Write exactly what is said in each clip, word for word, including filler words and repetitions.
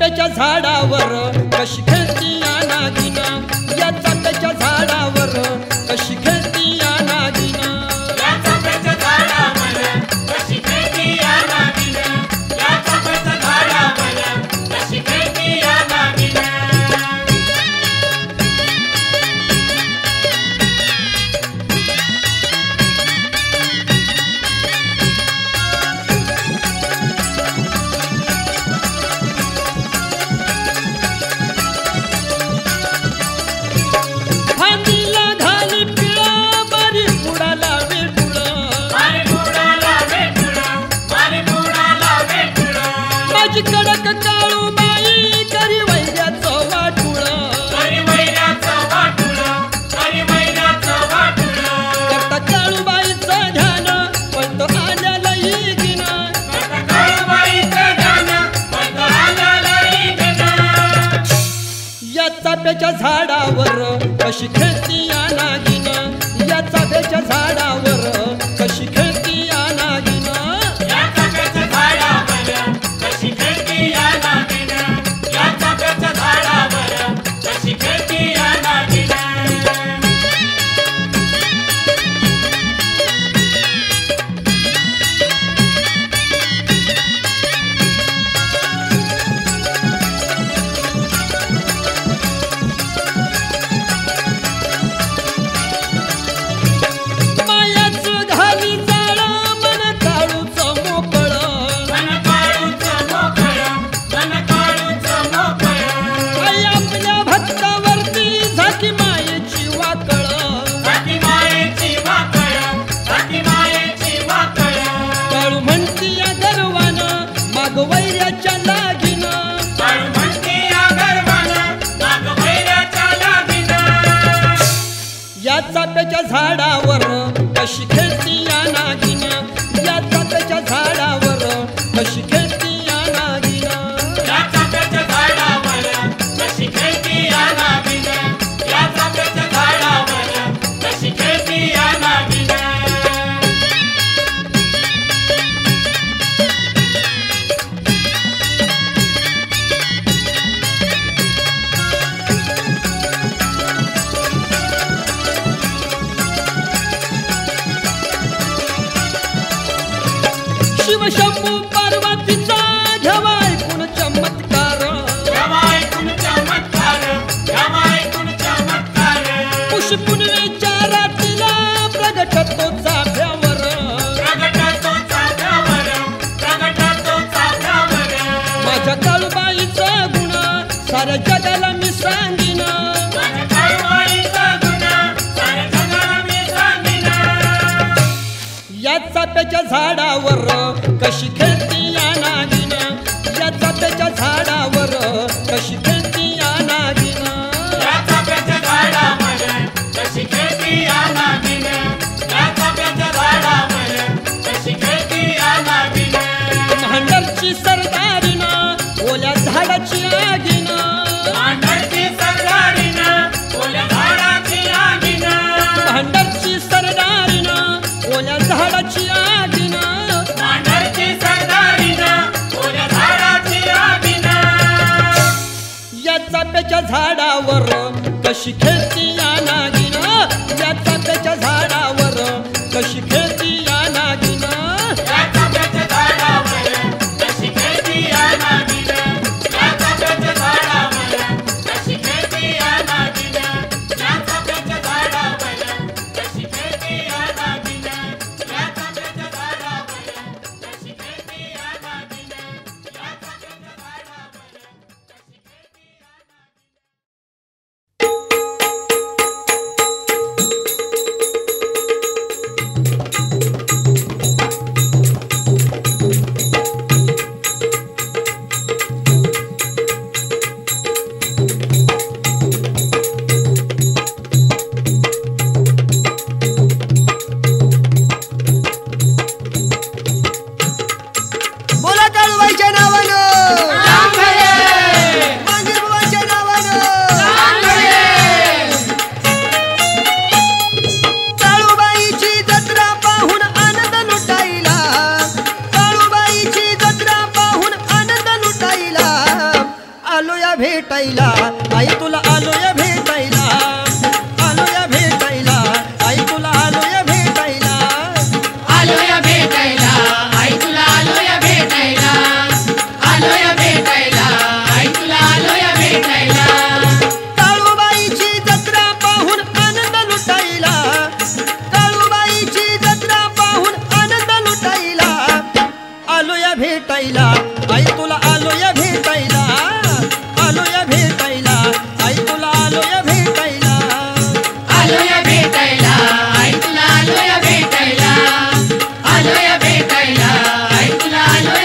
चाट्याच्या झाडावर कशी खेळती या नागिना, या चाट्याच्या झाडावर कशी खेळती या नागिना, या चाट्याच्या झाडावर कशी खेळती या नागिना, या चाट्याच्या झाडावर कशी खेळती या नागिना। कडक काळूबाई करी वैराचं वाटुळं, करी वैराचं वाटुळं, करी वैराचं वाटुळं। करता काळूबाईचं ध्यान पण तो आल्यालाही घेना, करता काळूबाईचं ध्यान पण तो आल्यालाही घेना। या चाफ्याच्या झाडावर कशी खेळती या नागिना, या चाफ्याच्या झाडावर कशी खेळती या नागिना, या चाफ्याच्या झाडावर कशी चाफ्याच्या झाडावर कशी खेळती या नागिना, या चाफ्याच्या झाडावर कशी खेळती या नागिना, या चाफ्याच्या झाडावर कशी खेळती या नागिना, या चाफ्याच्या झाडावर कशी खेळती या नागिना। शिव शंभू पार्वतीचा घ्यावा ऐकून चमत्कार, घ्यावा ऐकून चमत्कार, घ्यावा ऐकून चमत्कार। पुष्पुनीच्या रात्रीला प्रगटतो चाफ्यावर, प्रगटतो चाफ्यावर, प्रगटतो चाफ्यावर। माझ्या काळूबाईचा गुण साऱ्या जगाला मी सांगीन, माझ्या काळूबाईचा गुण साऱ्या जगाला मी सांगीन। या चाफ्याच्या झाडावर कशी खेळती या नागिना, या चाफ्याच्या झाडावर कशी खेळती या नागिना, या चाफ्याच्या झाडावर कशी खेळती या नागिना, या चाफ्याच्या झाडावर कशी खेळती या नागिना। मांडरची सरदारीना ओल्या झाडाची आगिना, मांडरची सरदारीना ओल्या झाडाची आगिना, मांडरची सरदारीना ओल्या झाडाची आगिना, मांडरची सरदारीना ओल्या झाडाची आगिना। या चाफ्याच्या झाडावर कशी खेळती या नागिना, या चाफ्याच्या झाडावर कशी खेळती या नागिना, या चाफ्याच्या झाडावर कशी खेळती या नागिना, या चाफ्याच्या झाडावर कशी खेळती या नागिना, या चाफ्याच्या झाडावर कशी खेळती या नागिना, या चाफ्याच्या झाडावर कशी खेळती या नागिना, या चाफ्याच्या झाडावर कशी खेळती या नागिना। भेटायला आई तुला आलो या भेटायला आलो या भेटायला आई तुला आलो या भेटायला आलो या भेटायला आई तुला आलो या भेटायला आलो या भेटायला आई तुला आलो या भेटायला काळूबाईची जत्रा पाहून आनंद लुटायला काळूबाईची जत्रा पाहून आनंद लुटायला आलो या भेटायला आई तुला आलो या भेटायला आलो या भेटायला आई तुला आलो या भेटायला आलो या भेटायला आई तुला आलो या भेटायला आलो या भेटायला आई तुला आलो या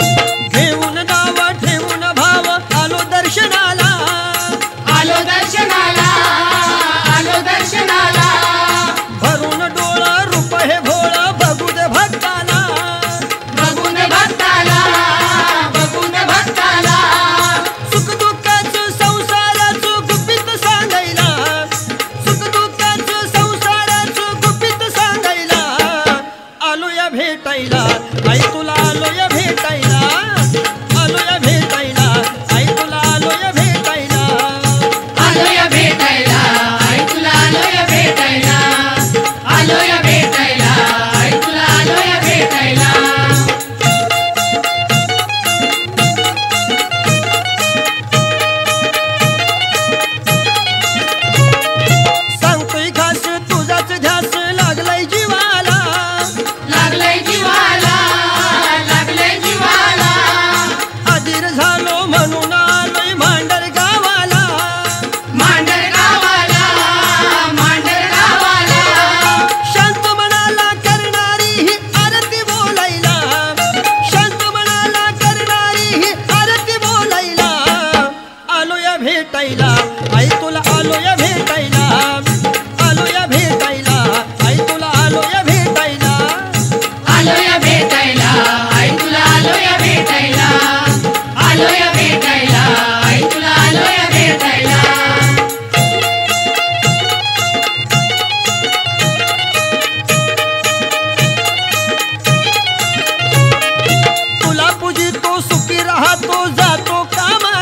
भेटायला घेऊन नाव ठेवून भाव आलो दर्शनाला आलो दर्शनाला आई तुला आलो या भेटायला आलो या भेटायला आई तुला आलो या भेटायला आलो या भेटायला आई तुला आलो या भेटायला आलो या भेटायला आई तुला आलो या भेटायला सांगतोय घास तुझाच ध्यास लागलाय जीवाला लागलाय भेटायला आई तुला आलो या भेटायला आलो या भेटायला आई तुला आलो या भेटायला आलो या भेटायला आई तुला आलो या भेटायला आलो या भेटायला आई तुला आलो या भेटायला तुला पूजितो सुखी राहतो जातो कामाला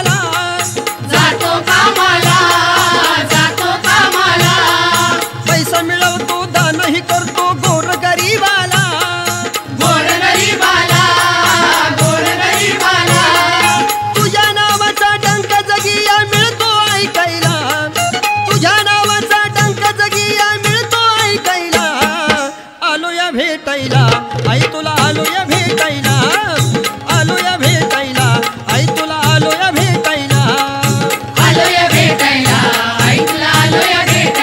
भेटायला आई तुला आलो या भेटायला आलो या भेटायला आई तुला आलो या भेटायला आलो या भेटायला आई तुला आलो या भेटायला आलो या भेटायला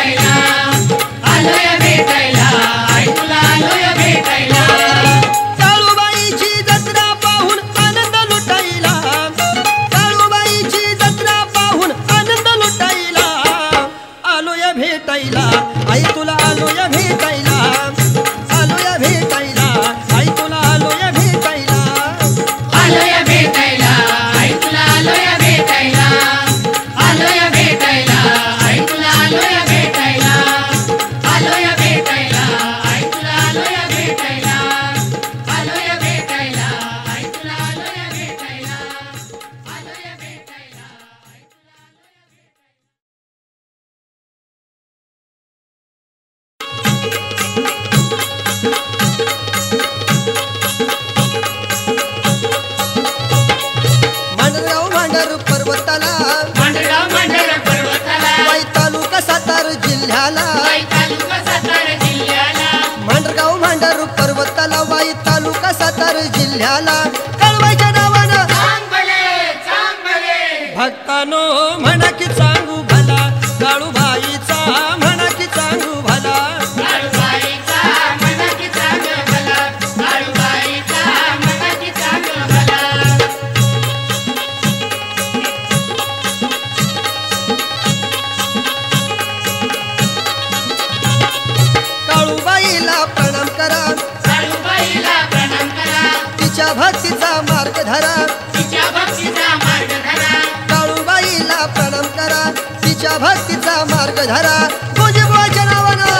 आई तुला आलो या भेटायला काळूबाईची जत्रा पाहून आनंद लुटायला काळूबाईची जत्रा पाहून आनंद लुटायला आलो या भेटायला आई तुला आलो या भेटायला जिल्ह्याला काळूबाईच्या नावानं भक्तानो म्हणा की सांगू भला काळूबाईचा म्हणा की सांगू भला काळूबाईला प्रणाम करा भक्तीचा मार्ग धरा तिच्या भक्तीचा मार्ग धरा काळूबाईला प्रणाम करा तिच्या भक्तीचा मार्ग धरा गोजी बुवाच्या नावानं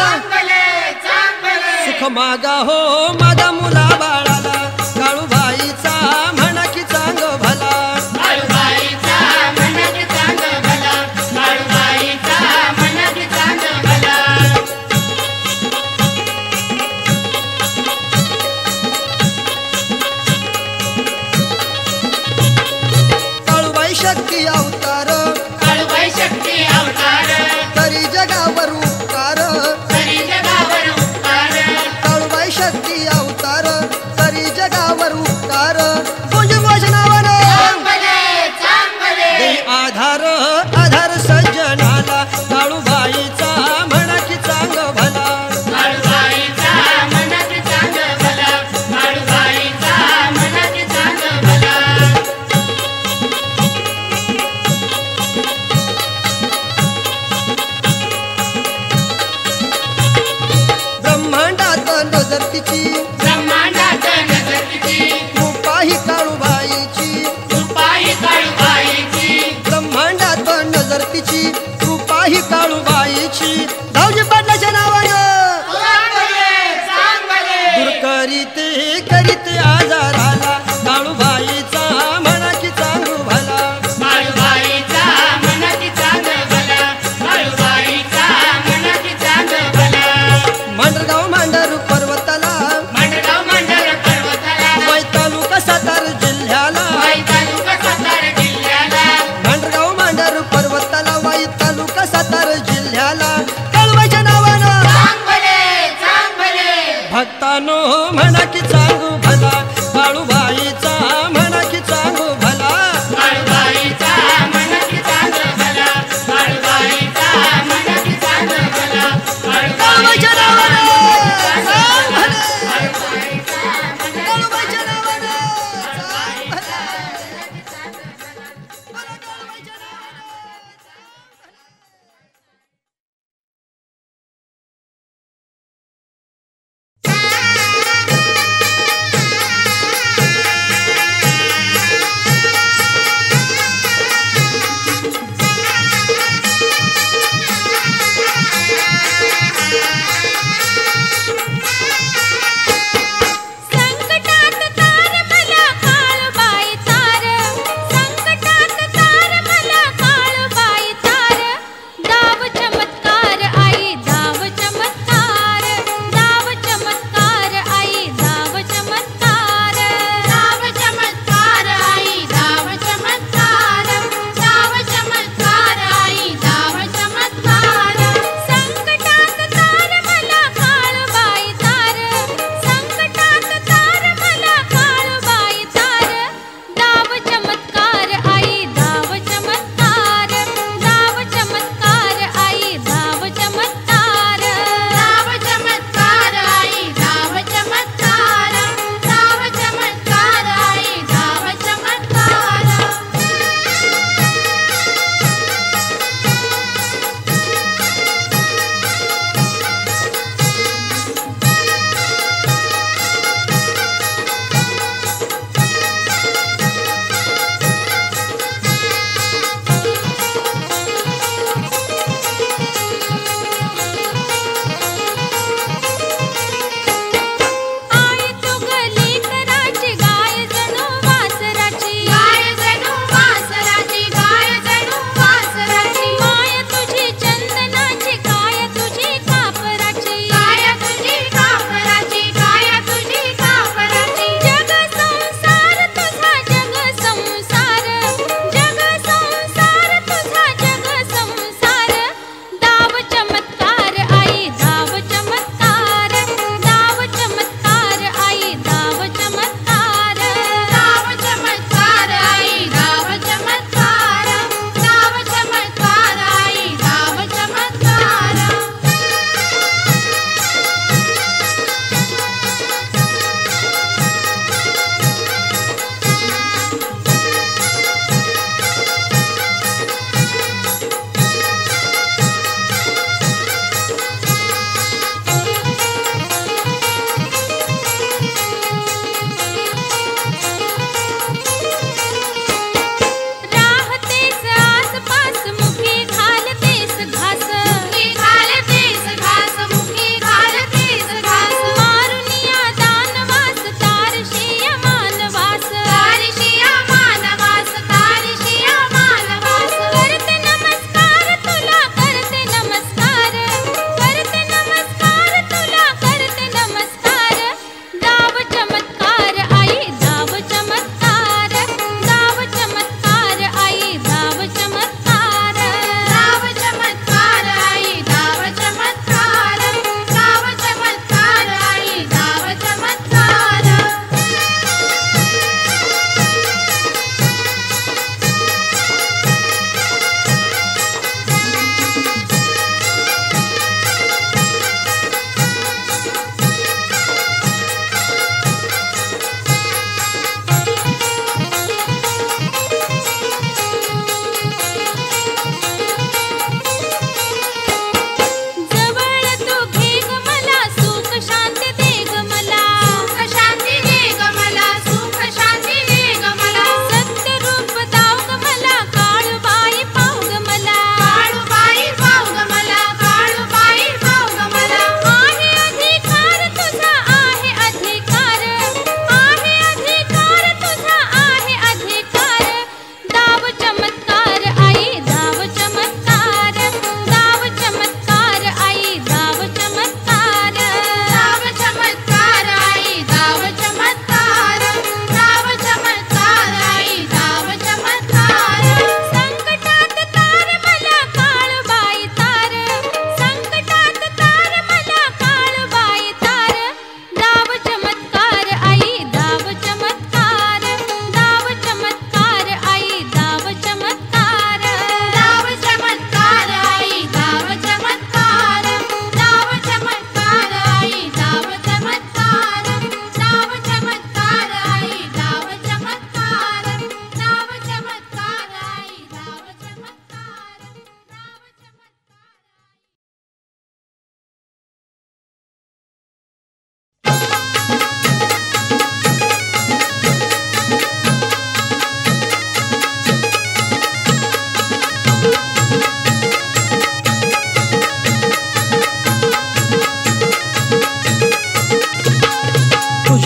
मागा हो माझ्या मुला बाळाला काळूबाईचा म्हणा की सांग भला काळूबाईचा म्हणा की सांग भला काळूबाईचा म्हणा की सांग भला काळूबाई शक्ती अवतार काळूबाई शक्ती अवतार तरी जगावर उपकार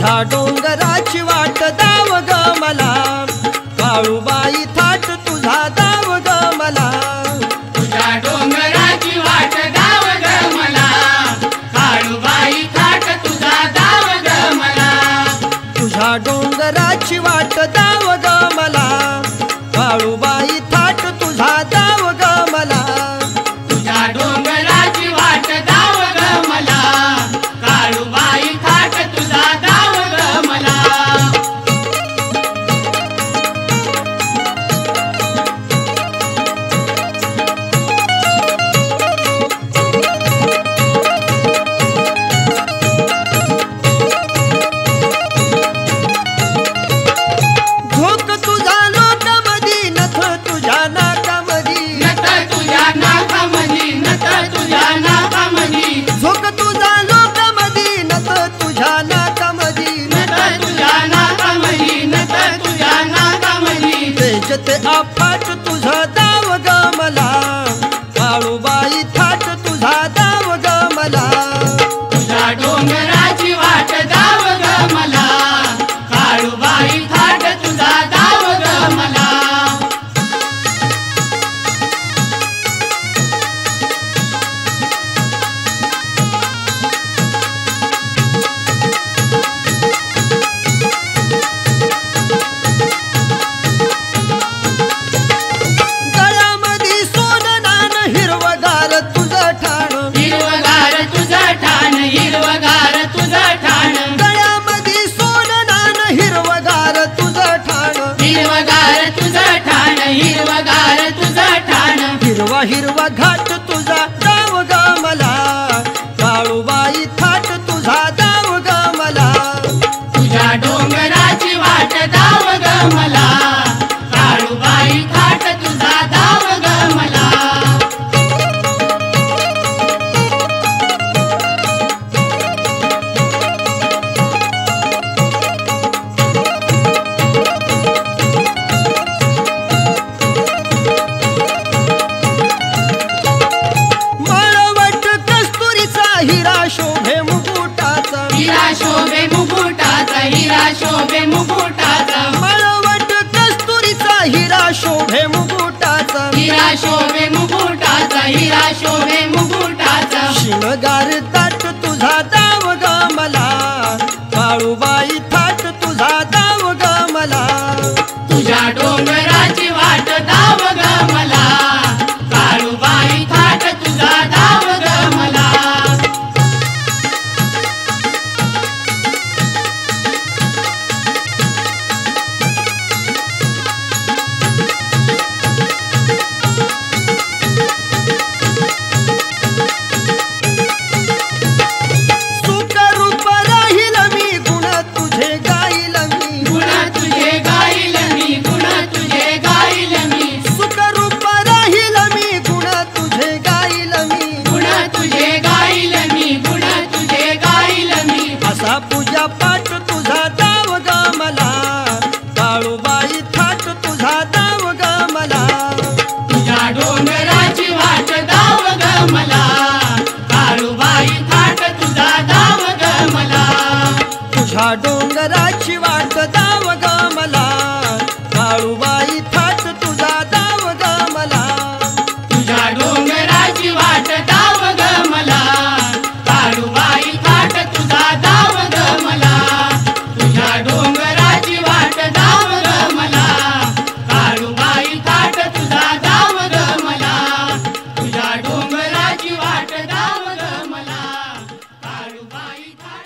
तुझ्या डोंगराची वाट दाव ग मला, काळूबाई थाट तुझा दाव ग मला, तुझ्या डोंगराची वाट दाव ग मला, काळूबाई थाट तुझा दाव ग मला, तुझ्या डोंगराची वाट दाव ग मला, काळूबाई थाट तुझा दाव ग मला, तुझ्या डोंगराची वाट दाव ग मला, काळूबाई थाट तुझा दाव ग मला. झोक तुझा लोटामधी, नथ तुझ्या नाकामधी, नथ तुझ्या नाकामधी, नथ तुझ्या नाकामधी, झोक तुझा लोटामधी, नथ तुझ्या नाकामधी, नथ तुझ्या नाकामधी, नथ तुझ्या नाकामधी, तेजते आफाट तुझा दाव ग मला, काळूबाई थाट तुझा दाव ग मला, तुझ्या डोंगराची वाट दाव ग मला, काळूबाई थाट तुझा दाव ग मला. गळ्यामध्ये सोनं नान, हिरवगार तुझं ठाण, हिरवगार तुझा ठाण, हिरवगार तुझा ठाण, गळ्यामध्ये सोनं नान, हिरवगार तुझं ठाण, हिरवगार तुझा ठाण, हिरवगार तुझा ठाण, हिरवा हिरवा घाट तुझा दाव ग मला, काळूबाई थाट तुझा दाव ग मला, तुझ्या डोंगराची वाट दाव ग मला, काळूबाई थाट तुझा दाव ग मला. मळवट कस्तुरीचा, हिरा शोभे मुकुटाचा, हिरा शोभे मुकुटाचा, हिरा शोभे मुकुटाचा, मळवट कस्तुरीचा, हिरा शोभे मुकुटाचा, हिरा शोभे मुकुटाचा, हिरा शोभे मुकुटाचा, शिवगार ताट तुझा दाव ग मला, काळूबाई थाट तुझा दाव ग मला, तुझ्या डोंगराची वाट दाव ग मला, काळूबाई थाट तुझा दाव ग मला. सुख रूप राहील मी, गुण तुझे गाईल मी, गुण तुझे गाईल मी, गुण तुझे गाईल मी, सुख रूप राहील मी, गुण तुझे गाईल मी, गुण तुझे गाईल मी, गुण तुझे गाईल मी, असा पूजा पाठ तुझा दाव ग मला, काळूबाई थाट तुझा दाव ग मला, तुझ्या डोंगराची वाट दाव ग मला, काळूबाई थाट तुझा दाव ग मला, तुझ्या डोंगराची वाट दाव ग मला, काळूबाई थाट